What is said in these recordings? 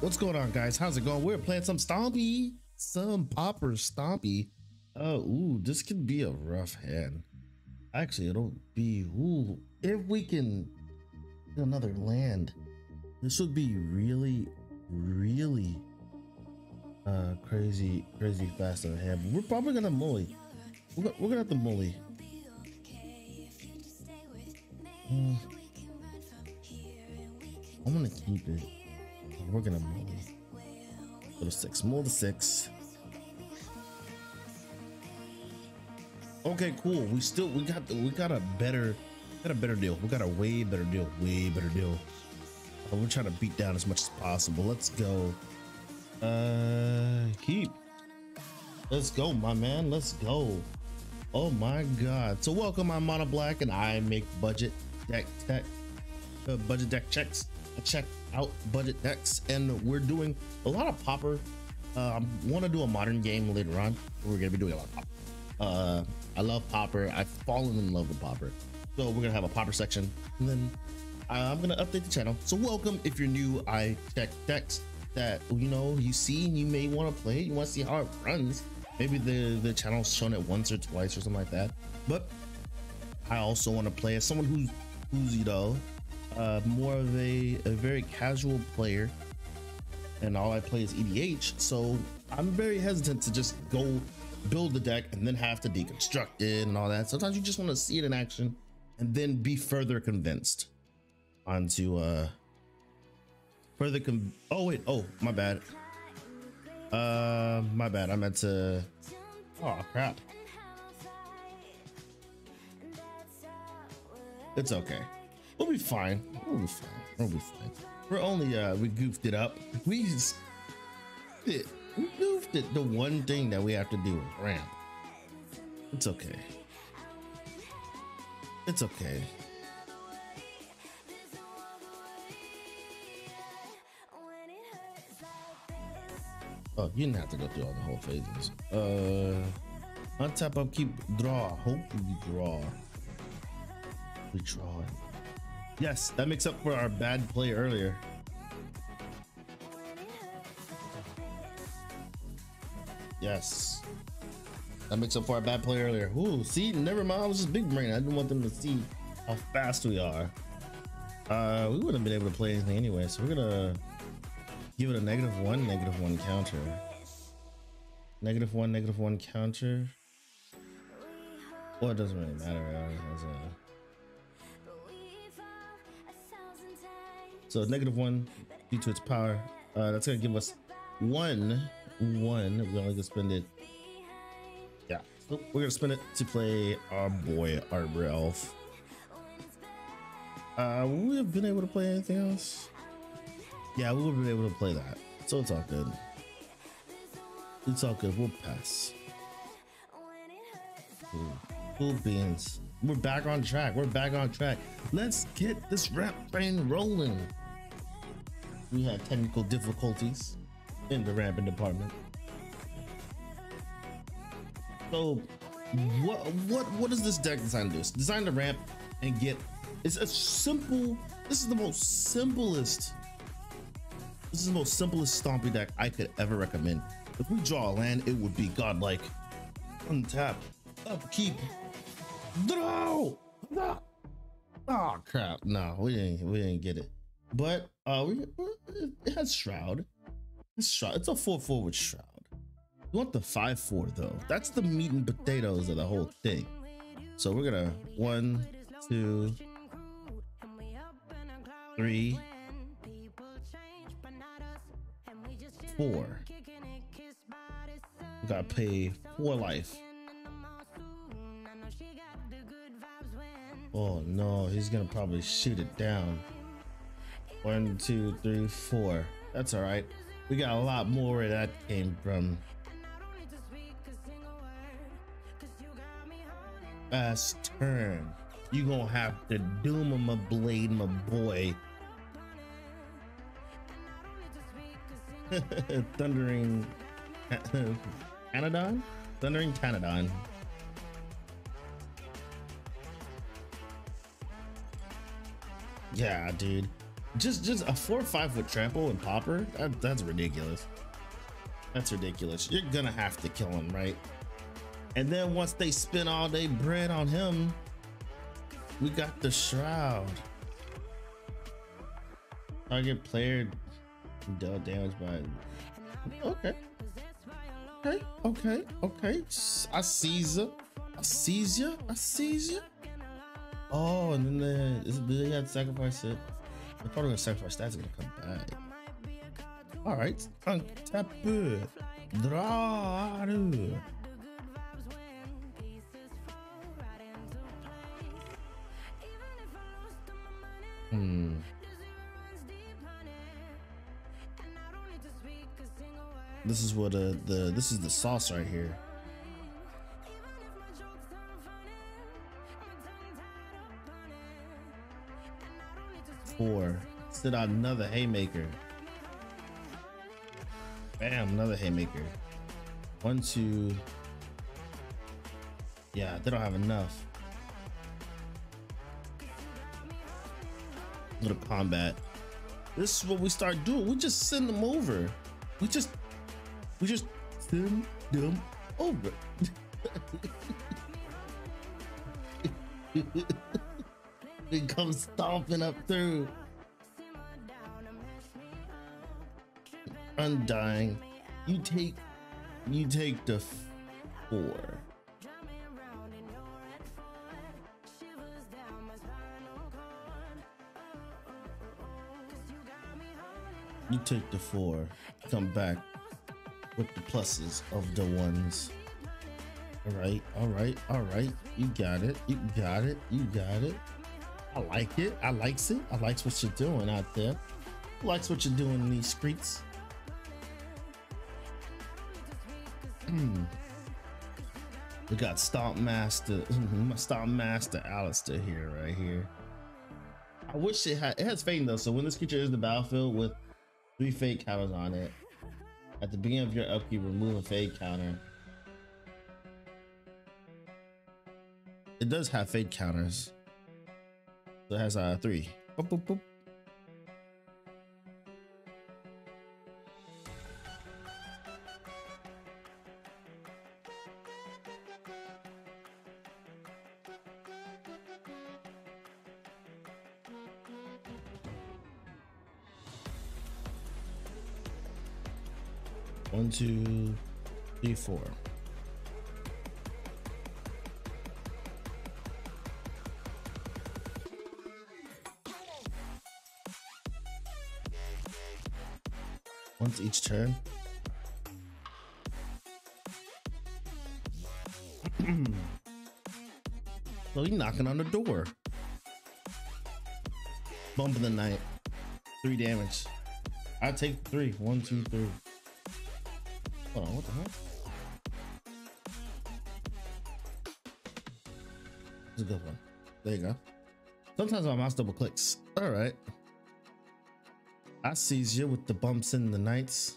What's going on, guys? How's it going? We're playing some Stompy, some Pauper Stompy. Oh, ooh, this could be a rough hand. Actually, it'll be, ooh, if we can get another land, this would be really, really crazy fast of a hand. But we're probably gonna mully. We're gonna have to mully. I'm gonna keep it. We're gonna move it. Little six, more to six. Okay, cool. We got a better deal. We got a way better deal. We're trying to beat down as much as possible. Let's go. Keep. Let's go, my man. Let's go. Oh my God. So welcome, I'm Mono Black, and I make budget deck checks. I check out budget decks, and we're doing a lot of Pauper. I want to do a modern game later on. We're gonna be doing a lot of Pauper. I love Pauper. I've fallen in love with Pauper, so we're gonna have a Pauper section, and then I'm gonna update the channel. So welcome. If you're new, I check decks that you see and you may want to play. You want to see how it runs. Maybe the channel's shown it once or twice or something like that. But I also want to play as someone who's more of a very casual player, and all I play is EDH, so I'm very hesitant to just go build the deck and then have to deconstruct it and all that. Sometimes you just want to see it in action and then be further convinced onto my bad, I meant to, oh crap, it's okay. We'll be fine. We'll be fine. We're only we goofed it up. We goofed it. The one thing that we have to do is ramp. It's okay. It's okay. Oh, you didn't have to go through all the whole phases. Untap, upkeep, draw. Hopefully we draw. We draw. Yes, that makes up for our bad play earlier. Yes, that makes up for our bad play earlier. Ooh, see, never mind. I was just big brain. I didn't want them to see how fast we are. We wouldn't have been able to play anything anyway, so we're gonna give it a -1/-1 counter. -1/-1 counter. Well, it doesn't really matter. So -1 due to its power. That's gonna give us 1/1. We only gonna spend it. Yeah, so we're gonna spend it to play our boy Arbor Elf. Would we have been able to play anything else? Yeah, we would have been able to play that. So it's all good. It's all good. We'll pass. Cool beans. We're back on track. We're back on track. Let's get this ramp train rolling. We had technical difficulties in the ramping department. So what is this deck designed to do? It's designed to ramp and get, it's a simple, this is the most simplest Stompy deck I could ever recommend. If we draw a land, it would be godlike. Untap, upkeep. No! No! Oh crap! No, we didn't get it. But it has shroud. It's a 4/4 with shroud. We want the 5/4 though. That's the meat and potatoes of the whole thing. So we're gonna 1, 2, 3, 4. We gotta pay 4 life. Oh no, he's gonna probably shoot it down. 1, 2, 3, 4. That's all right. We got a lot more where that came from. Fast turn. You gonna have to doom him, a blade, my boy. Thundering Tanadon. Thundering Tanadon. Yeah, dude, Just a 4 or 5 foot trample and Pauper? That's ridiculous. That's ridiculous. You're gonna have to kill him, right? And then once they spend all day bread on him, we got the shroud. Target player dealt damage by. Okay. Okay. Okay. Okay. I seize you. I seize you. I seize you. Oh, and then they got to sacrifice it. They're probably gonna sacrifice that's gonna come back. All right. Untap it. Draw. Hmm. This is what this is the sauce right here. Four. Sit out another haymaker. Bam, another haymaker. 1, 2. Yeah, they don't have enough. Little combat. This is what we start doing. We just send them over. We just send them over. They come stomping up through. Undying. You take the 4. You take the 4, come back with the pluses of the 1s. Alright, alright, alright. You got it. You got it. You got it. I like it. I likes it. I likes what you're doing out there. I likes what you're doing in these streets. We got Stomp Master. My Stomp Master Alistair here, right here. I wish it has fame though, so when this creature is in the battlefield with 3 fade counters on it. At the beginning of your upkeep, remove a fade counter. It does have fade counters. So it has 3. Boop, boop, boop. One, two, three, 4. Once each turn. So he's knocking on the door. Bump of the night. 3 damage. I take 3. 1, 2, 3. Hold on, what the heck? That's a good one. There you go. Sometimes my mouse double clicks. All right. I seize you with the bumps in the nights.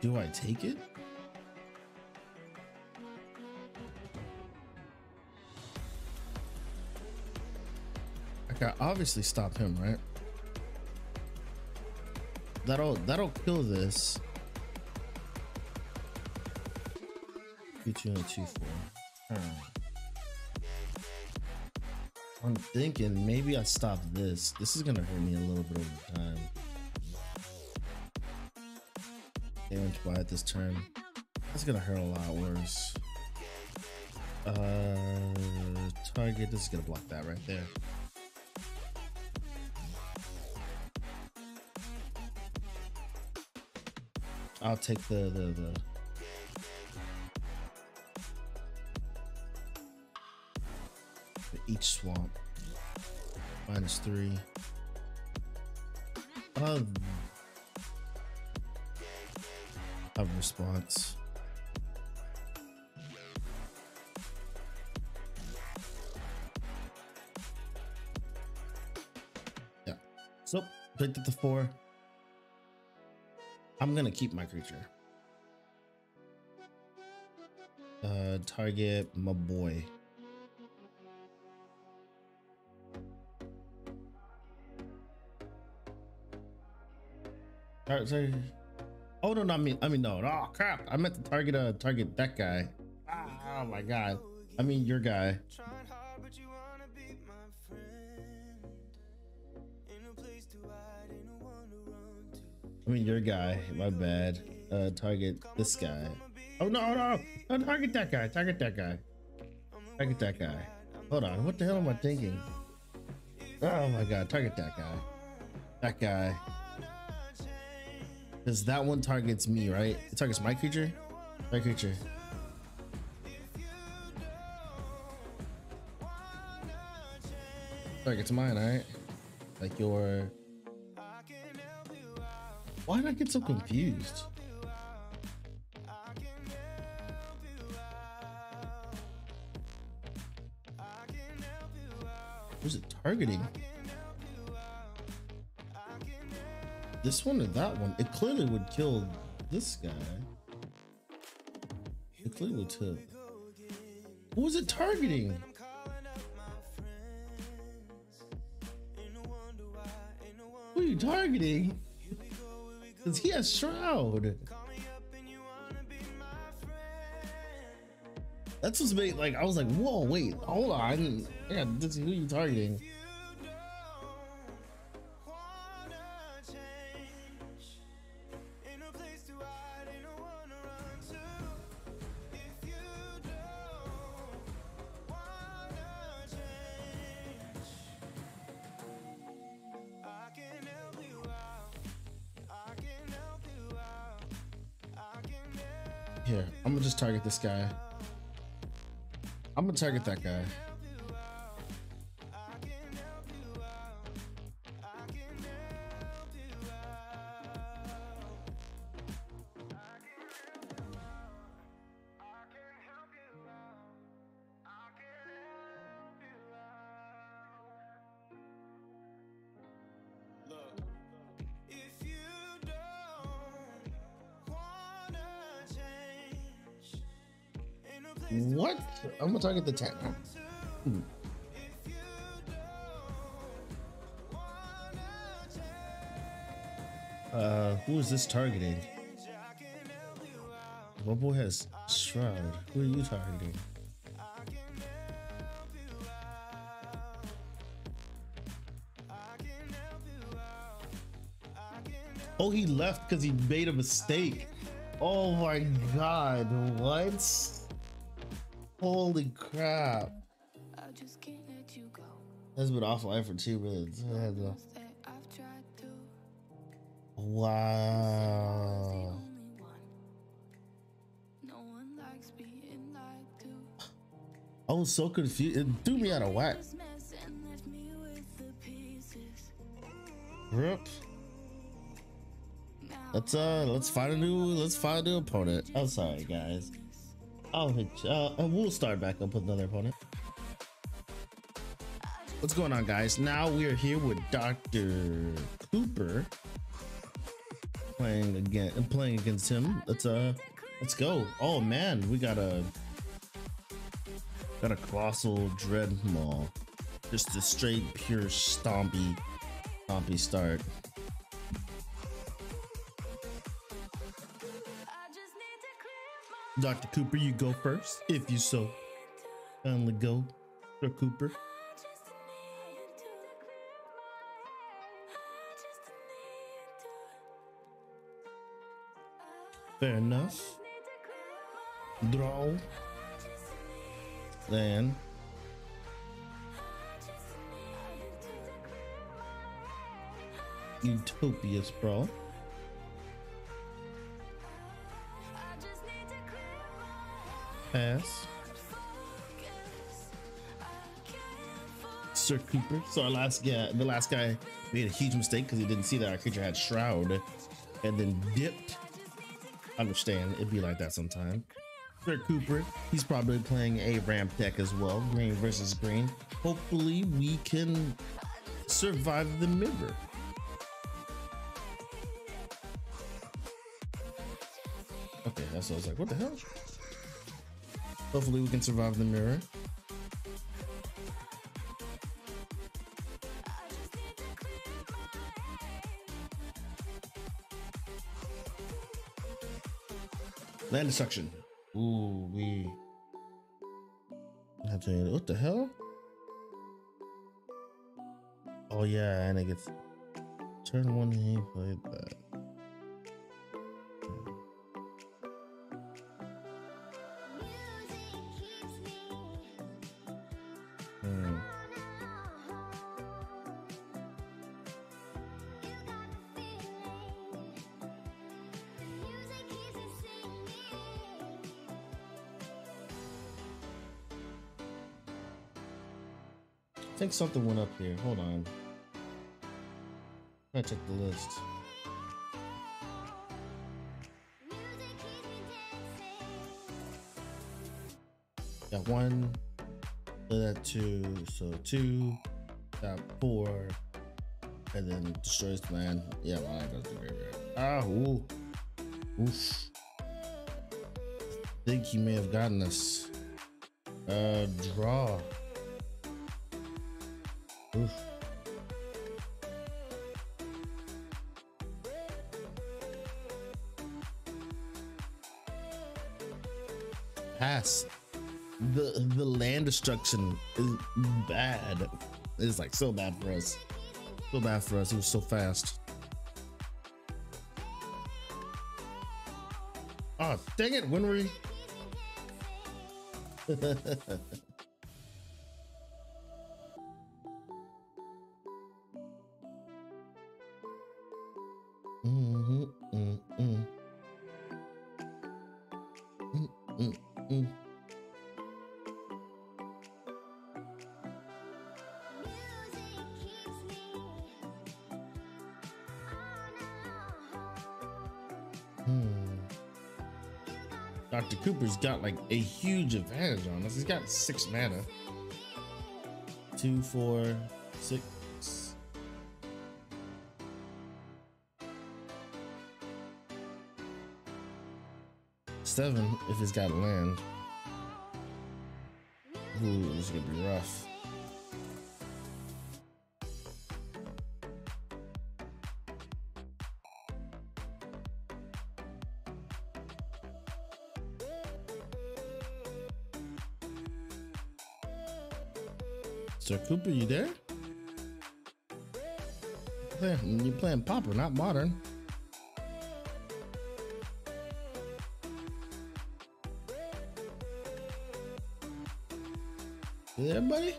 Do I take it? I obviously stop him, right? That'll kill this. 2, 2, and 2, 4. I'm thinking maybe I stop this. This is gonna hurt me a little bit over time. Damage by it this turn. That's gonna hurt a lot worse. Target. This is gonna block that right there. I'll take the each swamp -3. Of response. Yeah. So picked up the 4. I'm gonna keep my creature. Target my boy. Sorry. Oh no, not me. I mean no. Oh crap! I meant to target that guy. Ah, oh my god. I mean your guy. I mean your guy. My bad. Target this guy. Oh no, no, no! Target that guy. Target that guy. Target that guy. Hold on. What the hell am I thinking? Oh my god. Target that guy. That guy. Because that one targets me, right? It targets my creature? My creature. Targets mine, alright? Like your... Why did I get so confused? Who's it targeting? This one or that one? It clearly would kill this guy. It clearly would kill. Who was it targeting? Who are you targeting? Because he has Shroud. That's what's made, like, I was like, whoa, wait, hold on. I didn't, yeah, this, who are you targeting? Here, I'm gonna just target this guy. I'm gonna target that guy. What? I'm gonna target the Tanadon. Hmm. Who is this targeting? My boy has Shroud. Who are you targeting? Oh, he left because he made a mistake. Oh my god, what? Holy crap. I just can't let you go. That's been awful effort for 2 minutes. Wow. No one likes being like you. I was so confused. It threw me out of whack. Rip. Let's find a new opponent. I'm sorry guys. I'll hit you. We'll start back up with another opponent. What's going on, guys? Now we are here with Dr. Cooper playing against him. Let's go. Oh man, we got a Colossal Dreadmaw. Just a straight pure stompy start. Dr. Cooper, you go first, if you so kindly go, Dr. Cooper. Fair enough. Draw. Then. Utopia Sprawl. Pass. Sir Cooper. So our last guy, the last guy made a huge mistake because he didn't see that our creature had Shroud and then dipped. Understand, it'd be like that sometime. Sir Cooper, he's probably playing a ramp deck as well. Green versus green. Hopefully we can survive the mirror. Okay, that's what I was like, what the hell? Hopefully we can survive the mirror. Land destruction. Ooh, we have to. What the hell? Oh yeah, and it gets turn one. He played that. I think something went up here. Hold on. I'm gonna check the list. Got one. That two. So two. Got four. And then destroys the land. Yeah, well, I got the graveyard. Ah, ooh. Oof. I think he may have gotten us. Draw. Oof. Pass. The land destruction is bad. It's like so bad for us. So bad for us. It was so fast. Oh, dang it, Winry. Dr. Cooper's got like a huge advantage on us. He's got 6 mana. 2, 4, 6. Seven if he's got land. Ooh, this is gonna be rough. Sir Cooper, you there? You're playing Pauper, not Modern. You there, buddy?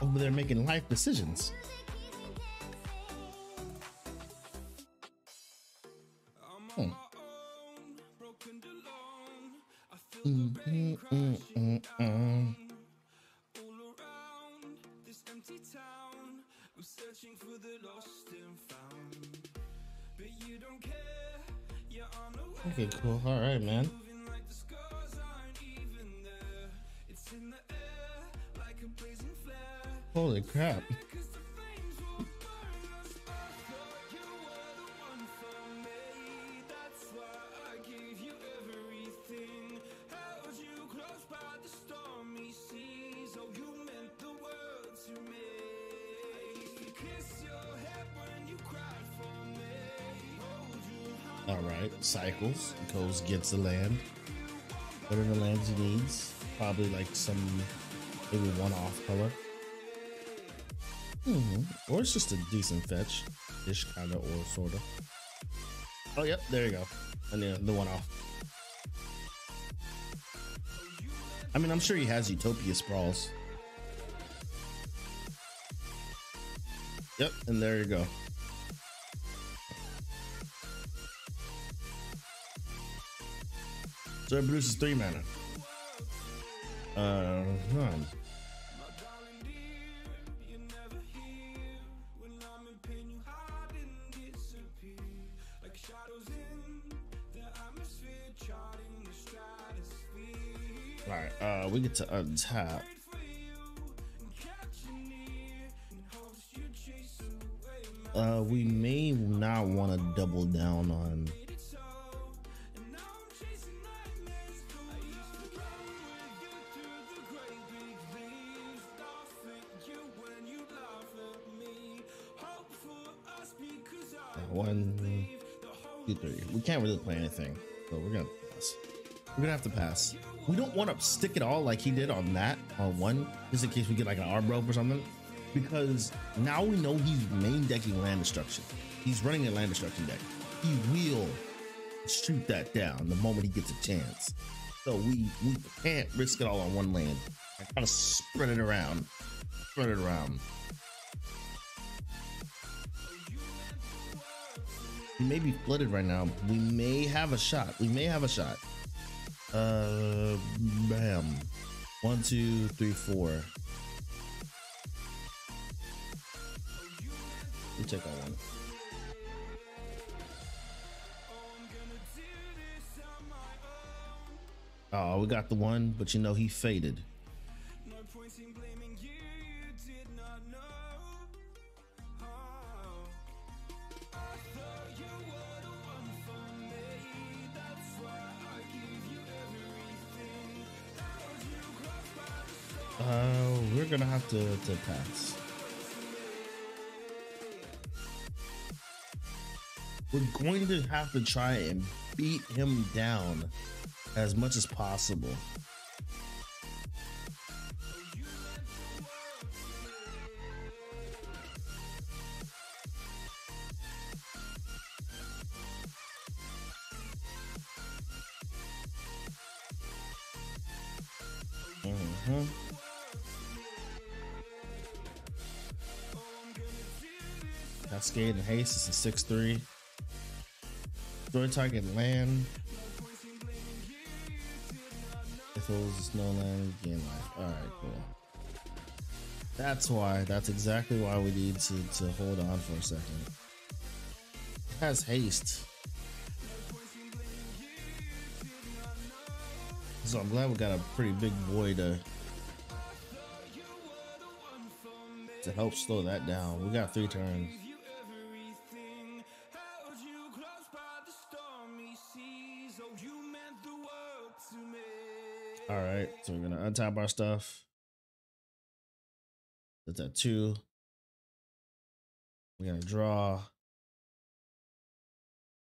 Over there making life decisions. Okay, cool. All right, man. Holy crap. Alright, cycles, goes, gets the land. Whatever the lands he needs. Probably like some, maybe one off color. Or it's just a decent fetch. Ish, kinda, or sorta. Oh, yep, there you go. And the one off. I mean, I'm sure he has Utopia Sprawls. Yep, and there you go. So it produces 3 mana. Alright, we get to untap. We may not want to double down on one, two, three. We can't really play anything, but we're gonna pass. We're gonna have to pass. We don't want to stick it all like he did on that, on one, just in case we get like an Arbor Elf or something, because now we know he's main decking land destruction. He's running a land destruction deck. He will shoot that down the moment he gets a chance. So we can't risk it all on one land. I gotta spread it around, spread it around. We may be flooded right now. We may have a shot. We may have a shot. Bam. 1, 2, 3, 4. We take that one. Oh, we got the one, but you know he faded. We're gonna have to pass. We're going to have to try and beat him down as much as possible. Cascade and Haste is a 6-3. Destroy target land. If it was a snow land, gain life. Alright, cool. That's why. That's exactly why we need to hold on for a second. It has haste. So I'm glad we got a pretty big boy to help slow that down. We got 3 turns. All right, so we're gonna untap our stuff. That's at 2. We're gonna draw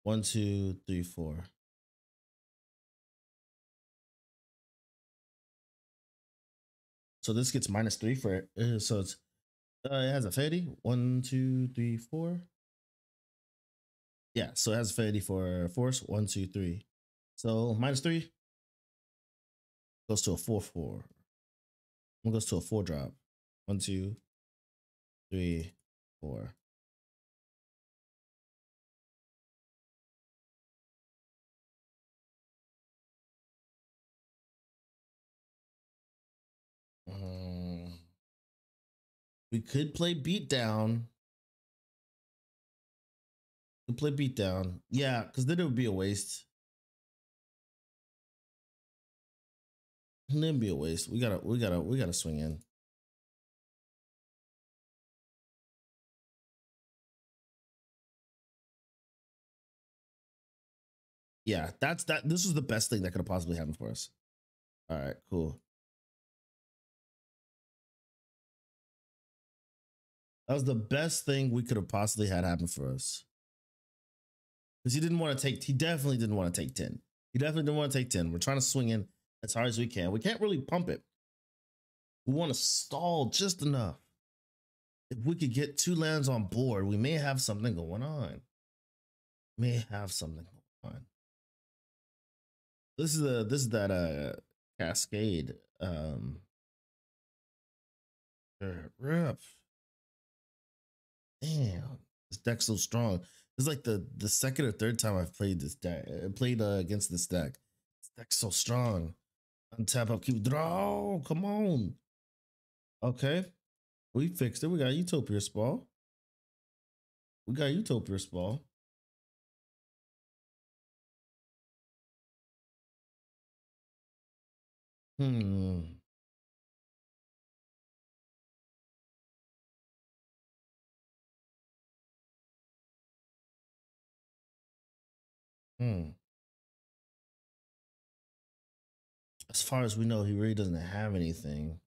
1, 2, 3, 4. So this gets -3 for it. So it's it has affinity. 1, 2, 3, 4. Yeah, so it has affinity for force. 1, 2, 3. So -3. Goes to a 4/4. One goes to a 4 drop. 1, 2, 3, 4. We could play beatdown. We could play beatdown. Yeah, because then it would be a waste. Then be a waste. We gotta swing in. Yeah, that's that. This is the best thing that could have possibly happened for us. All right, cool. That was the best thing we could have possibly had happen for us. Because he didn't want to take. He definitely didn't want to take 10. He definitely didn't want to take 10. We're trying to swing in as hard as we can. We can't really pump it. We want to stall just enough. If we could get 2 lands on board, we may have something going on. May have something going on. This is that cascade. Rip. Damn, this deck's so strong. It's like the second or third time I've played this deck. I played against this deck. This deck's so strong. Untap, upkeep, draw. Come on. Okay, we fixed it. We got Utopia Sprawl. We got Utopia Sprawl. As far as we know, he really doesn't have anything.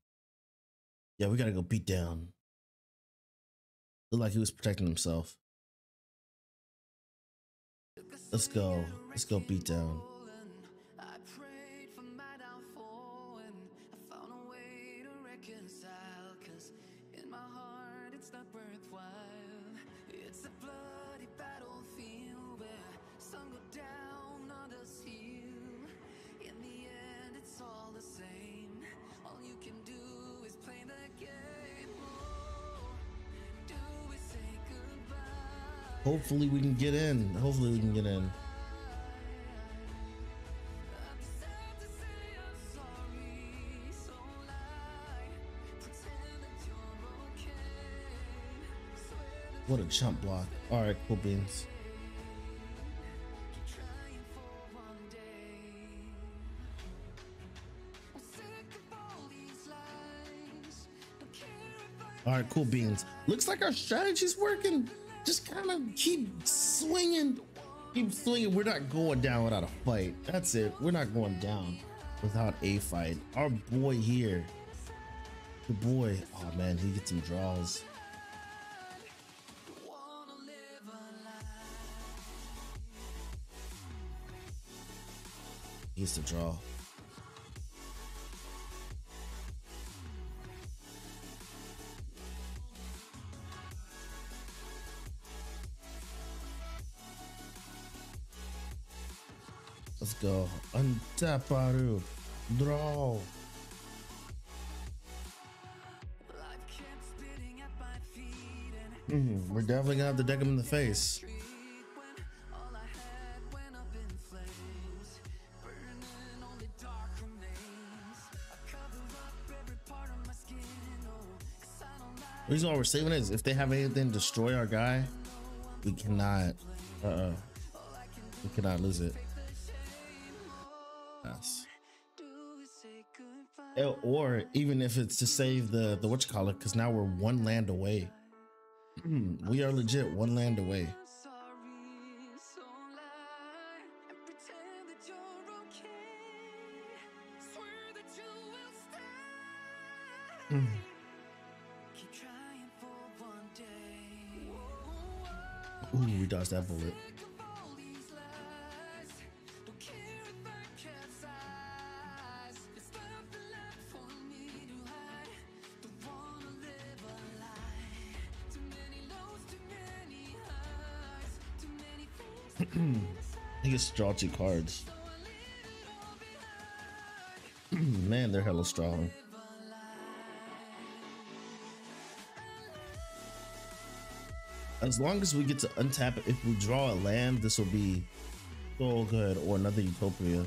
Yeah, we gotta go beat down. Looked like he was protecting himself. Let's go. Let's go beat down. Hopefully we can get in. Hopefully we can get in. What a jump block. All right, cool beans. All right, cool beans. Looks like our strategy's working. Just kind of keep swinging, keep swinging. We're not going down without a fight. That's it. We're not going down without a fight. Our boy here, the boy. Oh man, he gets some draws. He gets the draw. Let's go. Untap Aru. Draw. We're definitely gonna have to deck him in the face. The reason why we're saving it is if they have anything to destroy our guy, we cannot. We cannot lose it. Us. Or even if it's to save the whatchamacallit, because now we're one land away. We are legit one land away. Ooh, we dodged that bullet. He gets straw two cards. Man, they're hella strong. As long as we get to untap it, if we draw a land, this will be so good. Or another Utopia.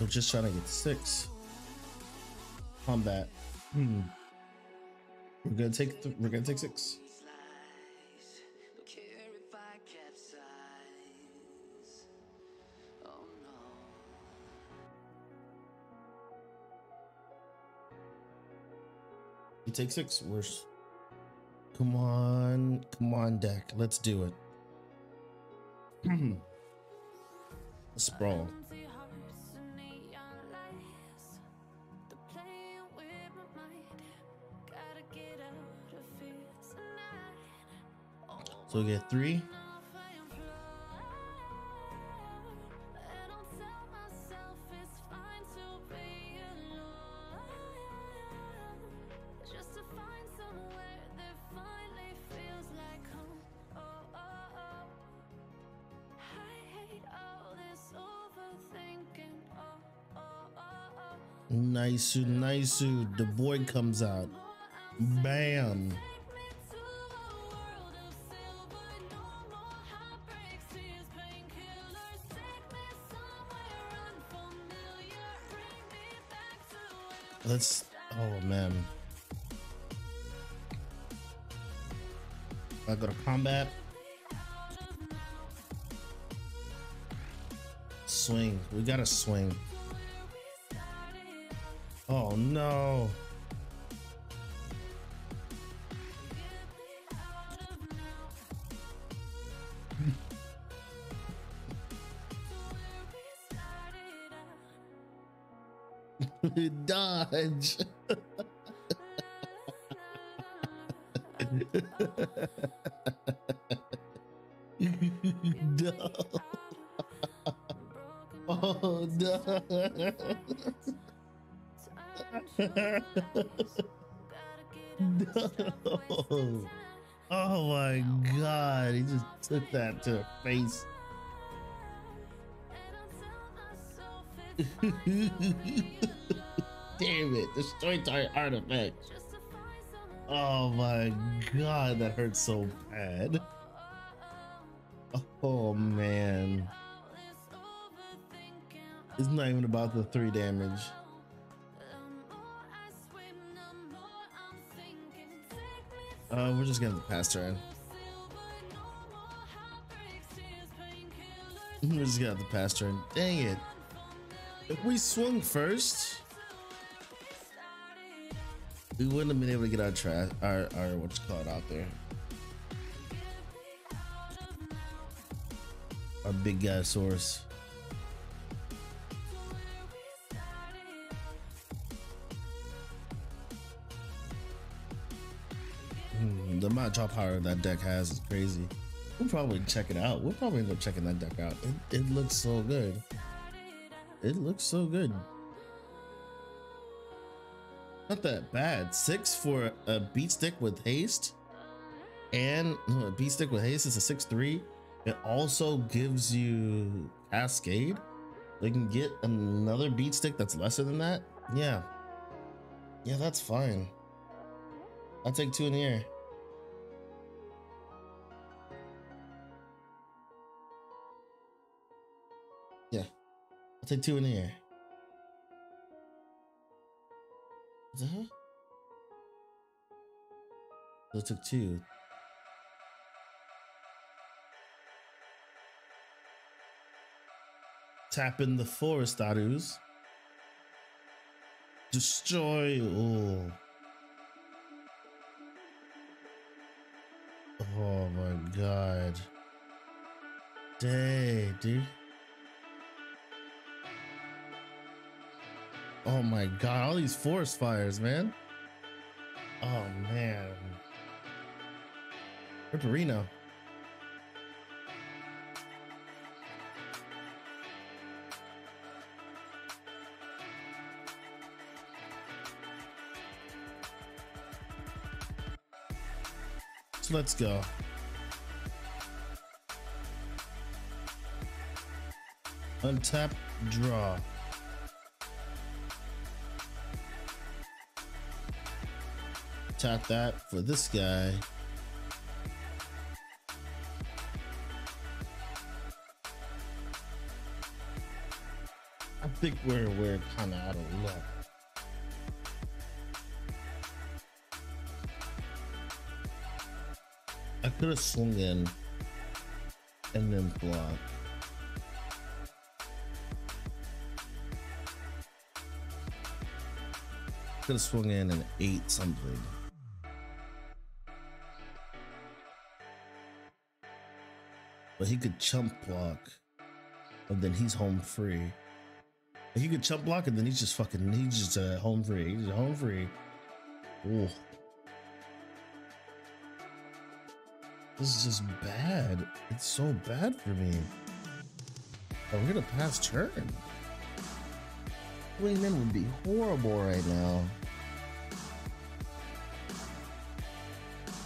We're just trying to get six. Combat. We're gonna take six. You take six. Worse. Come on, come on, deck. Let's do it. Sprawl. So we get three. Nice-oo, nice-oo. The boy comes out. Bam. Let's, oh man. I go to combat. Swing. We gotta swing. Oh no. Dodge. No. Oh, no. Oh my God, he just took that to her face. Damn it, destroy entire artifact. Oh my God, that hurts so bad. Oh man. It's not even about the 3 damage. We're just gonna pass turn. We're just gonna have to pass turn. Dang it. If we swung first, we wouldn't have been able to get our trash, our what's called out there. Our big guy source. The amount of draw power that deck has is crazy. We'll probably check it out. We'll probably end up checking that deck out. It looks so good. It looks so good. Not that bad. 6 for a beat stick with haste, and no, a beat stick with haste is a 6/3. It also gives you Cascade. They can get another beat stick that's lesser than that. Yeah. Yeah, that's fine. I'll take 2 in the air. Yeah. I'll take 2 in the air. What the hell? So I took 2. Tap in the forest, Arus. Destroy all. Oh my God. Dang, dude. Oh my God, all these forest fires, man. Oh man. Ripperino. So let's go. Untap, draw. Tap that for this guy. I think we're kind of out of luck. I could have swung in and then blocked. Could have swung in and ate something. But he could chump block, and then he's home free. But he could chump block, and then he's just fucking, he's just home free. He's home free. Ooh. This is just bad. It's so bad for me. Oh, we're gonna pass turn. Winning would be horrible right now.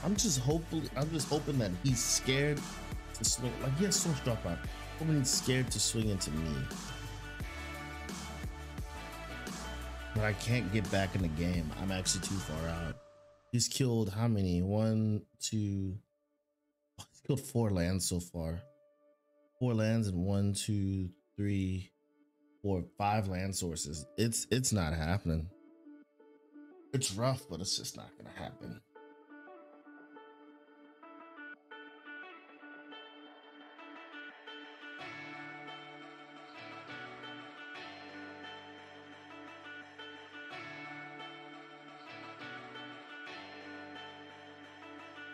I'm just hoping that he's scared to swing. Like, he has so much dropout. Hoping he's scared to swing into me. But I can't get back in the game. I'm actually too far out. He's killed how many? 1, 2. Killed 4 lands so far. 4 lands and 1, 2, 3, 4, 5 land sources. It's not happening. It's rough, but it's just not gonna happen.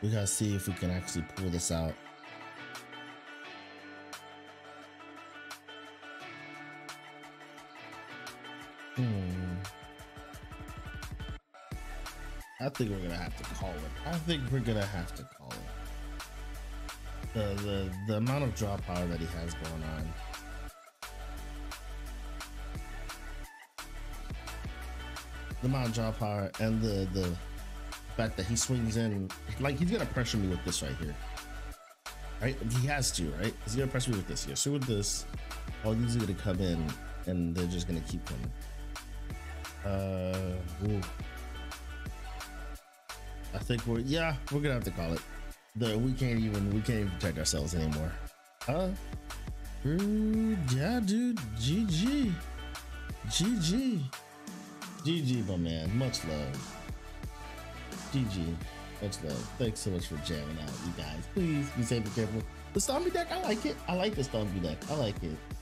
We gotta see if we can actually pull this out. I think we're gonna have to call it. The amount of draw power that he has going on. The amount of draw power and the fact that he swings in, like he's gonna pressure me with this right here. Right? He has to, right? He's gonna pressure me with this. Yes, so with this, all these are gonna come in and they're just gonna keep coming. Ooh. I think we're gonna have to call it. We can't even protect ourselves anymore. Yeah, dude. GG, my man. Much love. GG. Much love. Thanks so much for jamming out, you guys. Please be safe and careful. The Stompy deck, I like it. I like the Stompy deck. I like it.